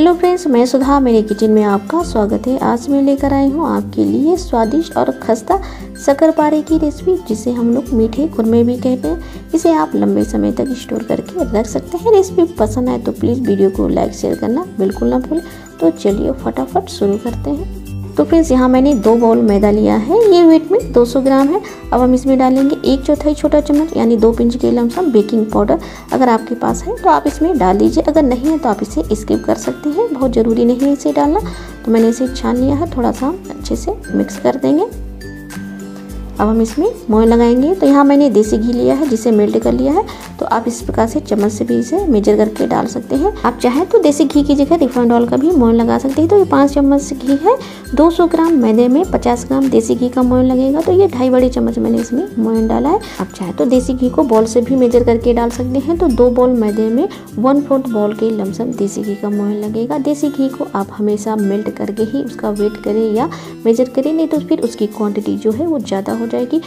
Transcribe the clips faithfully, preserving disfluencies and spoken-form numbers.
Hello friends, मैं सुधा, मेरे kitchen में आपका स्वागत है। आज मैं लेकर आई हूँ आपके लिए स्वादिष्ट और खस्ता शकरपारे की रेसिपी, जिसे हम लोग मीठे खुरमे भी कहते हैं। इसे आप लंबे समय तक स्टोर करके रख सकते हैं। रेसिपी पसंद आए तो प्लीज़ वीडियो को लाइक शेयर करना बिल्कुल ना भूलें। तो चलिए फटाफट शुरू करते हैं। तो फ्रेंड्स, यहाँ मैंने दो बाउल मैदा लिया है, ये वेट में दो सौ ग्राम है। अब हम इसमें डालेंगे एक चौथाई छोटा चम्मच यानी दो पिंच के लमसम बेकिंग पाउडर। अगर आपके पास है तो आप इसमें डाल लीजिए, अगर नहीं है तो आप इसे स्किप कर सकते हैं, बहुत ज़रूरी नहीं है इसे डालना। तो मैंने इसे छान लिया है, थोड़ा सा हम अच्छे से मिक्स कर देंगे। अब हम इसमें मोहन लगाएंगे। तो यहाँ मैंने देसी घी लिया है जिसे मेल्ट कर लिया है। तो आप इस प्रकार से चम्मच से भी इसे मेजर करके डाल सकते हैं। आप चाहें तो देसी घी की जगह रिफाइंड ऑयल का भी मोहन लगा सकते हैं। तो ये पाँच चम्मच घी है, दो सौ ग्राम मैदे में पचास ग्राम देसी घी का मोहन लगेगा। तो ये ढाई बड़े चम्मच मैंने इसमें मोहन डाला है। आप चाहें तो देसी घी को बॉल से भी मेजर करके डाल सकते हैं। तो दो बॉल मैदे में वन फोर्थ बॉल के लमसम देसी घी का मोहन लगेगा। देसी घी को आप हमेशा मेल्ट करके ही उसका वेट करें या मेजर करें, नहीं तो फिर उसकी क्वान्टिटी जो है वो ज़्यादा जाएगी।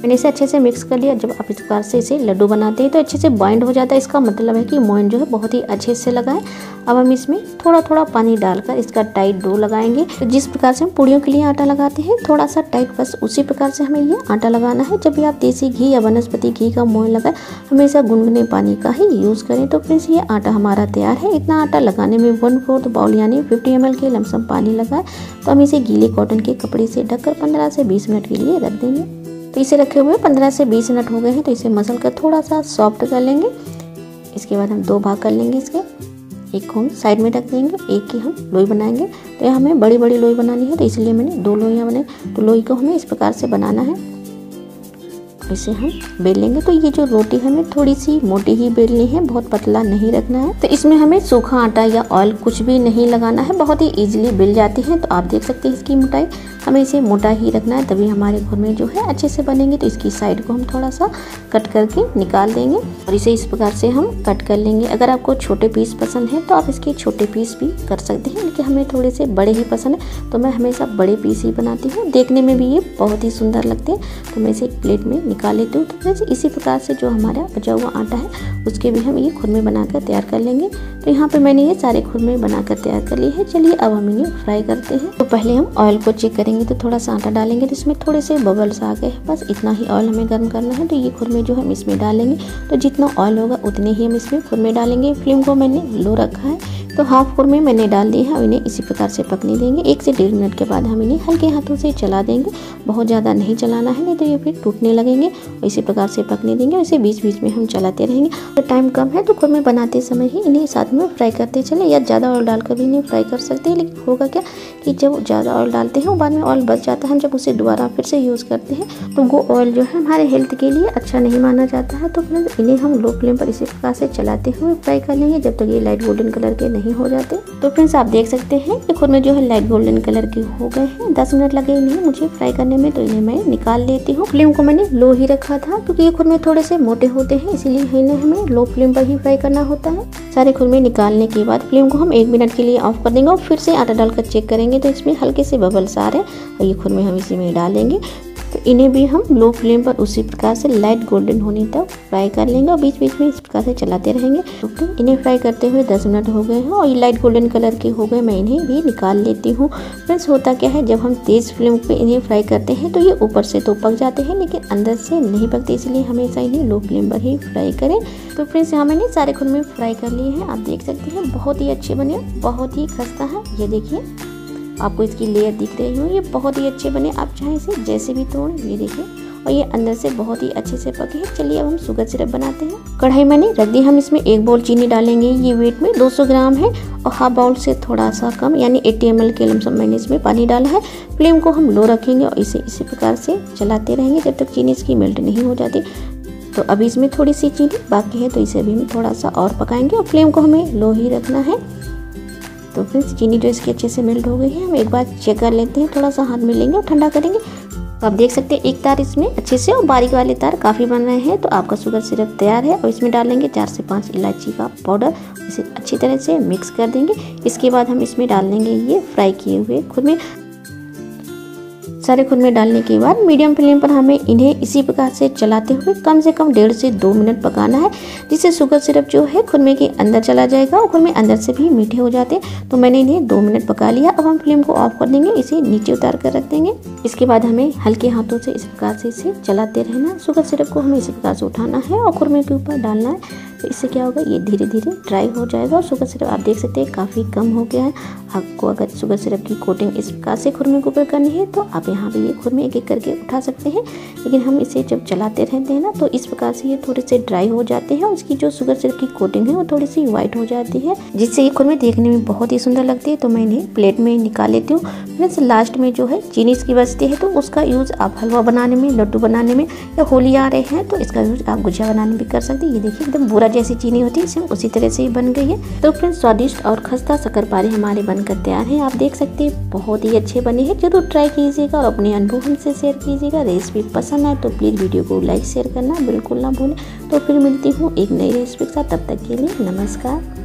मैंने इसे अच्छे से मिक्स कर लिया। जब आप इस प्रकार से इसे लड्डू बनाते हैं तो अच्छे से बाइंड हो जाता है, इसका मतलब है कि मोहन जो है बहुत ही अच्छे से लगा है। अब हम इसमें थोड़ा थोड़ा पानी डालकर इसका टाइट डो लगाएंगे। तो जिस प्रकार से हम पूड़ियों के लिए आटा लगाते हैं थोड़ा सा टाइट, बस उसी प्रकार से हमें ये आटा लगाना है। जब भी आप देसी घी या वनस्पति घी का मोहन लगाए, हमेशा गुनगुने पानी का ही यूज़ करें। तो फ्रेंड्स, ये आटा हमारा तैयार है। इतना आटा लगाने में वन फोर्थ बाउल यानी फिफ्टी एम एल के लमसम पानी लगा है। तो हम इसे गीले कॉटन के कपड़े से ढककर पंद्रह से बीस मिनट के लिए रख देंगे। तो इसे रखे हुए पंद्रह से बीस मिनट हो गए हैं। तो इसे मसल कर थोड़ा सा सॉफ्ट कर लेंगे। इसके बाद हम दो भाग कर लेंगे इसके, एक को हम साइड में रख देंगे, एक की हम लोई बनाएंगे। तो यह हमें बड़ी बड़ी लोई बनानी है, तो इसलिए मैंने दो लोइयाँ बनाई। तो लोई को हमें इस प्रकार से बनाना है, इसे हम बेल लेंगे। तो ये जो रोटी हमें थोड़ी सी मोटी ही बेलनी है, बहुत पतला नहीं रखना है। तो इसमें हमें सूखा आटा या ऑयल कुछ भी नहीं लगाना है, बहुत ही इजीली बेल जाती है। तो आप देख सकते हैं इसकी मोटाई, हमें इसे मोटा ही रखना है, तभी हमारे खुरमे जो है अच्छे से बनेंगे। तो इसकी साइड को हम थोड़ा सा कट करके निकाल देंगे और इसे इस प्रकार से हम कट कर लेंगे। अगर आपको छोटे पीस पसंद है तो आप इसके छोटे पीस भी कर सकते हैं, लेकिन हमें थोड़े से बड़े ही पसंद है। तो मैं हमेशा बड़े पीस ही बनाती हूँ, देखने में भी ये बहुत ही सुंदर लगते हैं। तो मैं इसे एक प्लेट में निकाल लेती हूँ। तो इसी प्रकार से जो हमारा बचा हुआ आटा है उसके भी हम ये खुरमे बनाकर तैयार कर लेंगे। तो यहाँ पे मैंने ये सारे खुरमे बनाकर तैयार कर लिए हैं। चलिए अब हम इन्हें फ्राई करते हैं। तो पहले हम ऑयल को चेक करेंगे। तो थोड़ा सा आटा डालेंगे, तो इसमें थोड़े से बबल्स आ गए, बस इतना ही ऑयल हमें गर्म करना है। तो ये खुरमे जो हम इसमें डालेंगे, तो जितना ऑयल होगा उतने ही हम इसमें खुरमे डालेंगे। फ्लेम को मैंने लो रखा है। तो हाफ खुरमे मैंने डाल दिए हैं और इन्हें इसी प्रकार से पकने देंगे। एक से डेढ़ मिनट के बाद हम इन्हें हल्के हाथों से चला देंगे, बहुत ज़्यादा नहीं चलाना है, नहीं तो ये फिर टूटने लगेंगे। और इसी प्रकार से पकने देंगे और इसे बीच बीच में हम चलाते रहेंगे। तो टाइम कम है, तो खुरमे बनाते समय ही इन्हें साथ में फ्राई करते चले, या ज़्यादा ऑयल डालकर भी इन्हें फ्राई कर सकते हैं। लेकिन होगा क्या कि जब ज़्यादा ऑयल डालते हैं बाद में ऑयल बच जाता है, जब उसे दोबारा फिर से यूज़ करते हैं तो वो ऑयल जो है हमारे हेल्थ के लिए अच्छा नहीं माना जाता है। तो फ्रेंड्स, इन्हें हम लो फ्लेम पर इसी प्रकार से चलाते हुए फ्राई कर लेंगे जब तक ये लाइट गोल्डन कलर के नहीं हो जाते। तो फ्रेंड्स, आप देख सकते हैं कि खुरमे जो है लाइट गोल्डन कलर के हो गए हैं। दस मिनट लगे इन्हें मुझे फ्राई करने में, तो इन्हें मैं निकाल लेती हूँ। फ्लेम को मैंने लो ही रखा था क्योंकि ये खुरमे थोड़े से मोटे होते हैं, इसीलिए इन्हें हमें लो फ्लेम पर ही फ्राई करना होता है। सारे खुरमे निकालने के बाद फ्लेम को हम एक मिनट के लिए ऑफ कर देंगे और फिर से आटा डालकर चेक करेंगे। तो इसमें हल्के से बबल्स आ रहे हैं और ये खुरमे हम इसी में डालेंगे। तो इन्हें भी हम लो फ्लेम पर उसी प्रकार से लाइट गोल्डन होने तक फ्राई कर लेंगे और बीच बीच में इस प्रकार से चलाते रहेंगे। तो इन्हें फ्राई करते हुए दस मिनट हो गए हैं और ये लाइट गोल्डन कलर के हो गए। मैं इन्हें भी निकाल लेती हूँ। फ्रेंड्स, होता क्या है जब हम तेज़ फ्लेम पे इन्हें फ्राई करते हैं तो ये ऊपर से तो पक जाते हैं लेकिन अंदर से नहीं पकते, इसलिए हमेशा इन्हें लो फ्लेम पर ही फ्राई करें। तो फ्रेंड्स, यहाँ मैंने सारे खुरमे फ्राई कर लिए हैं, आप देख सकते हैं बहुत ही अच्छे बने, बहुत ही खस्ता है। ये देखिए आपको इसकी लेयर दिख रही हो, ये बहुत ही अच्छे बने। आप चाहे इसे जैसे भी तोड़ें, ये देखिए, और ये अंदर से बहुत ही अच्छे से पके हैं। चलिए अब हम शुगर सिरप बनाते हैं। कढ़ाई मैंने रख दी, हम इसमें एक बाउल चीनी डालेंगे, ये वेट में दो सौ ग्राम है और हाफ बाउल से थोड़ा सा कम यानी अस्सी एम एल के लमसम मैंने इसमें पानी डाला है। फ्लेम को हम लो रखेंगे और इसे इसी प्रकार से चलाते रहेंगे जब तक चीनी इसकी मेल्ट नहीं हो जाती। तो अभी इसमें थोड़ी सी चीनी बाकी है, तो इसे भी हम थोड़ा सा और पकाएंगे और फ्लेम को हमें लो ही रखना है। तो फ्रेंड्स, चीनी जो इसकी अच्छे से मेल्ट हो गई है, हम एक बार चेक कर लेते हैं, थोड़ा सा हाथ में लेंगे और ठंडा करेंगे। तो आप देख सकते हैं एक तार इसमें अच्छे से और बारीक वाले तार काफ़ी बन रहे हैं। तो आपका शुगर सिरप तैयार है और इसमें डालेंगे चार से पाँच इलायची का पाउडर, इसे अच्छी तरह से मिक्स कर देंगे। इसके बाद हम इसमें डाल देंगे ये फ्राई किए हुए खुरमे। सारे खुद में डालने के बाद मीडियम फ्लेम पर हमें इन्हें इसी प्रकार से चलाते हुए कम से कम डेढ़ से दो मिनट पकाना है, जिससे शुगर सिरप जो है खुरमे के अंदर चला जाएगा और खुरमे अंदर से भी मीठे हो जाते हैं। तो मैंने इन्हें दो मिनट पका लिया। अब हम फ्लेम को ऑफ कर देंगे, इसे नीचे उतार कर रख देंगे। इसके बाद हमें हल्के हाथों से इस प्रकार से इसे चलाते रहना। शुगर सिरप को हमें इसी प्रकार से उठाना है और खुरमे के ऊपर डालना है। तो इससे क्या होगा, ये धीरे धीरे ड्राई हो जाएगा और शुगर सिरप आप देख सकते हैं काफ़ी कम हो गया है। आपको अगर शुगर सिरप की कोटिंग इस प्रकार से खुरमे के ऊपर करनी है तो आप यहाँ पे ये खुरमे एक एक करके उठा सकते हैं, लेकिन हम इसे जब चलाते रहते हैं ना तो इस प्रकार से ये थोड़े से ड्राई हो जाते हैं और इसकी जो शुगर सिरप की कोटिंग है वो थोड़ी सी वाइट हो जाती है, जिससे ये खुरमे देखने में बहुत ही सुंदर लगती है। तो मैं इन्हें प्लेट में निकाल लेती हूँ। फ्रेंड्स, लास्ट में जो है चीनी इसकी बचती है तो उसका यूज़ आप हलवा बनाने में, लड्डू बनाने में या होली आ रहे हैं तो इसका यूज़ आप गुजिया बनाने में भी कर सकते हैं। ये देखिए एकदम बुरा जैसी चीनी होती है, सेम उसी तरह से ही बन गई है। तो फ्रेंड्स, स्वादिष्ट और खस्ता शकरपारे हमारे बनकर तैयार हैं। आप देख सकते हैं बहुत ही अच्छे बने हैं। जरूर ट्राई कीजिएगा और अपने अनुभव हमसे शेयर कीजिएगा। रेसिपी पसंद आए तो प्लीज़ वीडियो को लाइक शेयर करना बिल्कुल ना भूलें। तो फिर मिलती हूँ एक नई रेसिपी के साथ, तब तक के लिए नमस्कार।